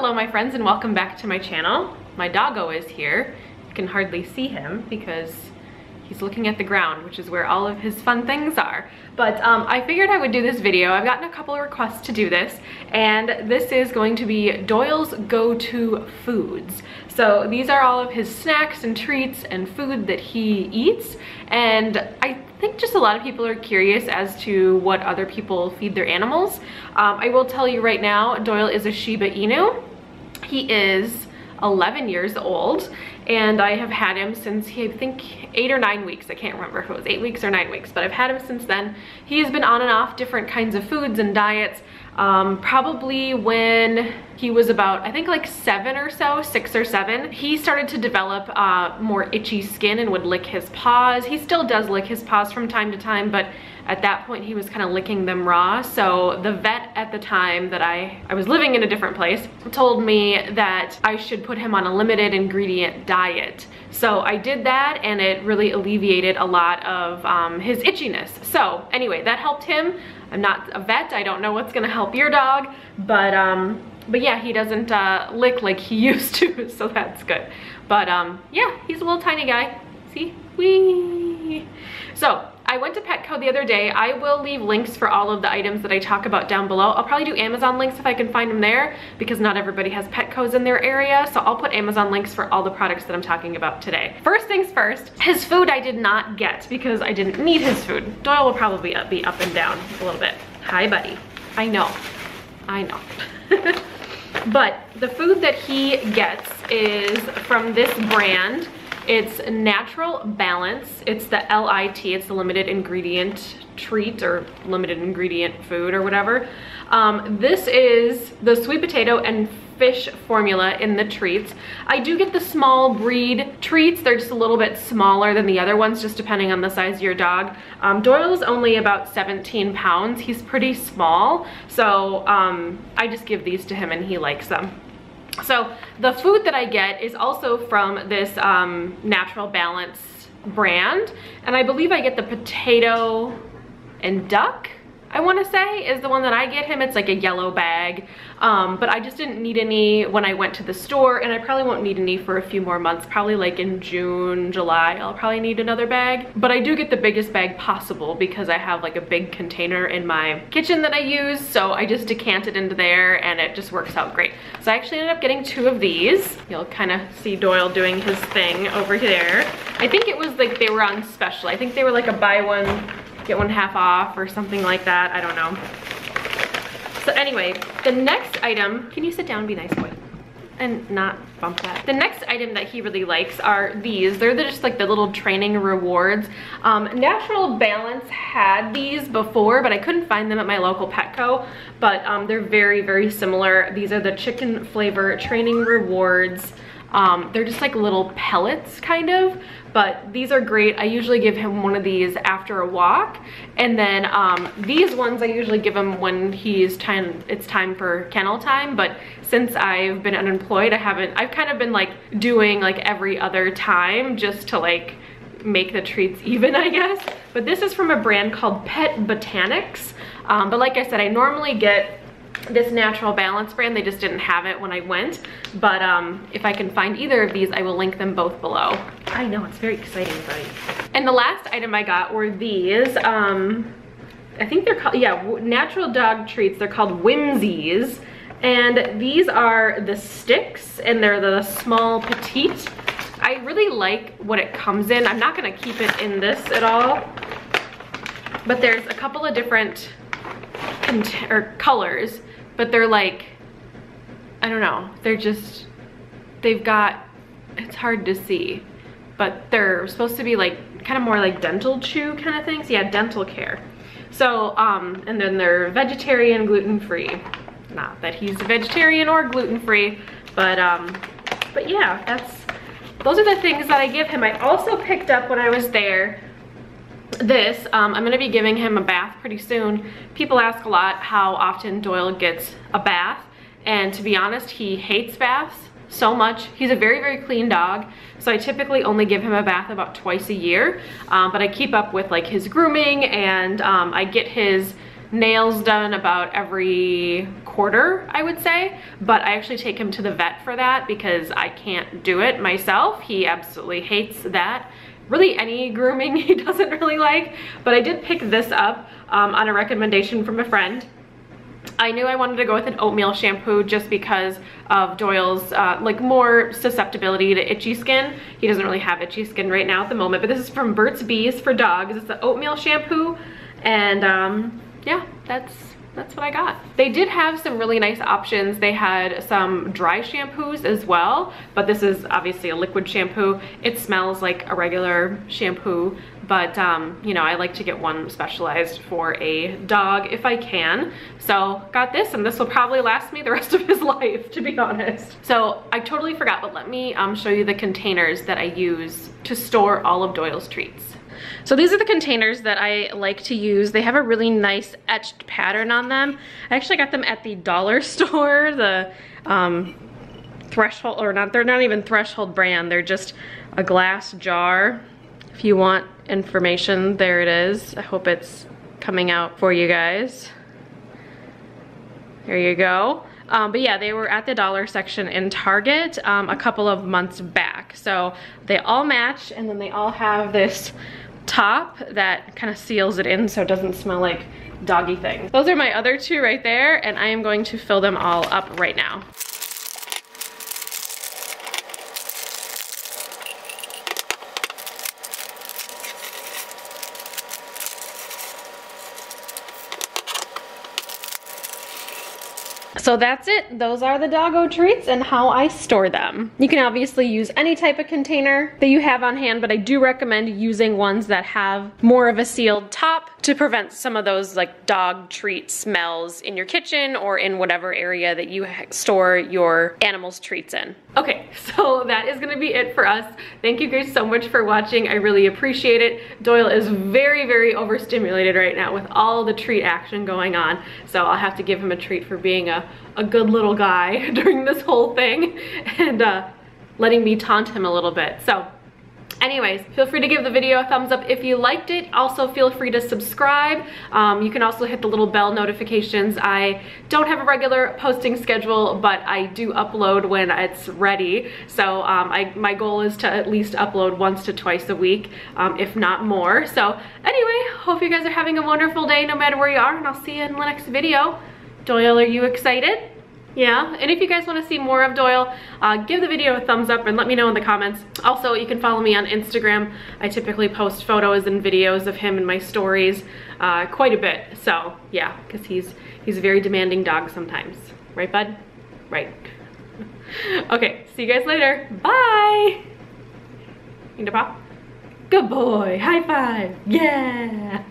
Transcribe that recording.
Hello my friends and welcome back to my channel. My doggo is here. You can hardly see him because he's looking at the ground, which is where all of his fun things are. But I figured I would do this video. I've gotten a couple of requests to do this, and this is going to be Doyle's go-to foods. So these are all of his snacks and treats and food that he eats, and I think just a lot of people are curious as to what other people feed their animals. I will tell you right now, Doyle is a Shiba Inu. He is 11 years old, and I have had him since I think 8 or 9 weeks. I can't remember if it was 8 weeks or 9 weeks, but I've had him since then. He has been on and off different kinds of foods and diets. Probably when he was about, I think like 6 or 7, he started to develop more itchy skin and would lick his paws. He still does lick his paws from time to time, but at that point he was kind of licking them raw. So the vet at the time that I was living in a different place told me that I should put him on a limited ingredient diet. So I did that, and it really alleviated a lot of his itchiness. So anyway, that helped him. I'm not a vet, I don't know what's gonna help your dog, but yeah, he doesn't lick like he used to, so that's good. But yeah, he's a little tiny guy. See? Whee! So, I went to Petco the other day. I will leave links for all of the items that I talk about down below. I'll probably do Amazon links if I can find them there, because not everybody has Petco's in their area, so I'll put Amazon links for all the products that I'm talking about today. First things first, his food I did not get because I didn't need his food. Doyle will probably be up and down a little bit. Hi, buddy. I know. But the food that he gets is from this brand. It's Natural Balance. It's the LIT, it's the limited ingredient treat or limited ingredient food or whatever. This is the sweet potato and fish formula in the treats. I do get the small breed treats. They're just a little bit smaller than the other ones, just depending on the size of your dog. Doyle's only about 17 pounds. He's pretty small. So I just give these to him and he likes them. So the food that I get is also from this Natural Balance brand, and I believe I get the potato and duck, I want to say, is the one that I get him. It's like a yellow bag, but I just didn't need any when I went to the store, and I probably won't need any for a few more months. Probably like in June, July, I'll probably need another bag, but I do get the biggest bag possible because I have like a big container in my kitchen that I use, so I just decant it into there and it just works out great. So I actually ended up getting 2 of these. You'll kind of see Doyle doing his thing over there. I think it was like they were on special. I think they were like a buy one, get one half off or something like that, I don't know. So anyway, the next item, can you sit down and be nice boy and not bump that? The next item that he really likes are these. They're just like the little training rewards. Natural Balance had these before, but I couldn't find them at my local Petco, but they're very, very similar. These are the chicken flavor training rewards. They're just like little pellets kind of, but these are great. I usually give him one of these after a walk, and then these ones I usually give him when it's time for kennel time, but since I've been unemployed, I've kind of been like doing like every other time just to like make the treats even, I guess. But this is from a brand called Pet Botanics, but like I said, I normally get this Natural Balance brand. They just didn't have it when I went, but if I can find either of these, I will link them both below. I know, it's very exciting, buddy. And the last item I got were these. I think they're called, yeah, natural dog treats. They're called Whimzees, and these are the sticks, and they're the small petite. I really like what it comes in. I'm not gonna keep it in this at all, but there's a couple of different colors, but they're like, I don't know, they're just, they've got, it's hard to see, but they're supposed to be like kind of more like dental chew kind of things. Yeah, dental care. So and then they're vegetarian, gluten-free. Not that he's vegetarian or gluten-free, but yeah, those are the things that I give him. I also picked up when I was there this. I'm gonna be giving him a bath pretty soon. People ask a lot how often Doyle gets a bath, and to be honest, he hates baths so much. He's a very, very clean dog, so I typically only give him a bath about twice a year, but I keep up with like his grooming, and I get his nails done about every quarter, I would say, but I actually take him to the vet for that because I can't do it myself. He absolutely hates that. Really any grooming he doesn't really like, but I did pick this up on a recommendation from a friend. I knew I wanted to go with an oatmeal shampoo just because of Doyle's like more susceptibility to itchy skin. He doesn't really have itchy skin right now at the moment, but this is from Burt's Bees for dogs. It's the oatmeal shampoo, and yeah, that's what I got. They did have some really nice options. They had some dry shampoos as well, but this is obviously a liquid shampoo. It smells like a regular shampoo, but you know, I like to get one specialized for a dog if I can. So got this, and this will probably last me the rest of his life, to be honest. So I totally forgot, but let me show you the containers that I use to store all of Doyle's treats. So these are the containers that I like to use. They have a really nice etched pattern on them. I actually got them at the dollar store, the Threshold, or not, they're not even Threshold brand. They're just a glass jar. If you want information, there it is. I hope it's coming out for you guys. There you go. But yeah, they were at the dollar section in Target a couple of months back. So they all match, and then they all have this top that kind of seals it in so it doesn't smell like doggy things. Those are my other two right there, and I am going to fill them all up right now. So that's it. Those are the doggo treats and how I store them. You can obviously use any type of container that you have on hand, but I do recommend using ones that have more of a sealed top to prevent some of those like dog treat smells in your kitchen or in whatever area that you store your animals' treats in. Okay, so that is gonna be it for us. Thank you guys so much for watching. I really appreciate it. Doyle is very, very overstimulated right now with all the treat action going on, so I'll have to give him a treat for being a good little guy during this whole thing and letting me taunt him a little bit. So anyways, feel free to give the video a thumbs up if you liked it. Also feel free to subscribe. You can also hit the little bell notifications. I don't have a regular posting schedule, but I do upload when it's ready. So my goal is to at least upload once to twice a week, if not more. So anyway, hope you guys are having a wonderful day no matter where you are, and I'll see you in the next video. Doyle, are you excited? Yeah? And if you guys want to see more of Doyle, give the video a thumbs up and let me know in the comments. Also, you can follow me on Instagram. I typically post photos and videos of him in my stories quite a bit. So yeah, because he's a very demanding dog sometimes. Right, bud? Right. Okay, see you guys later. Bye! Need a pop? Good boy! High five! Yeah!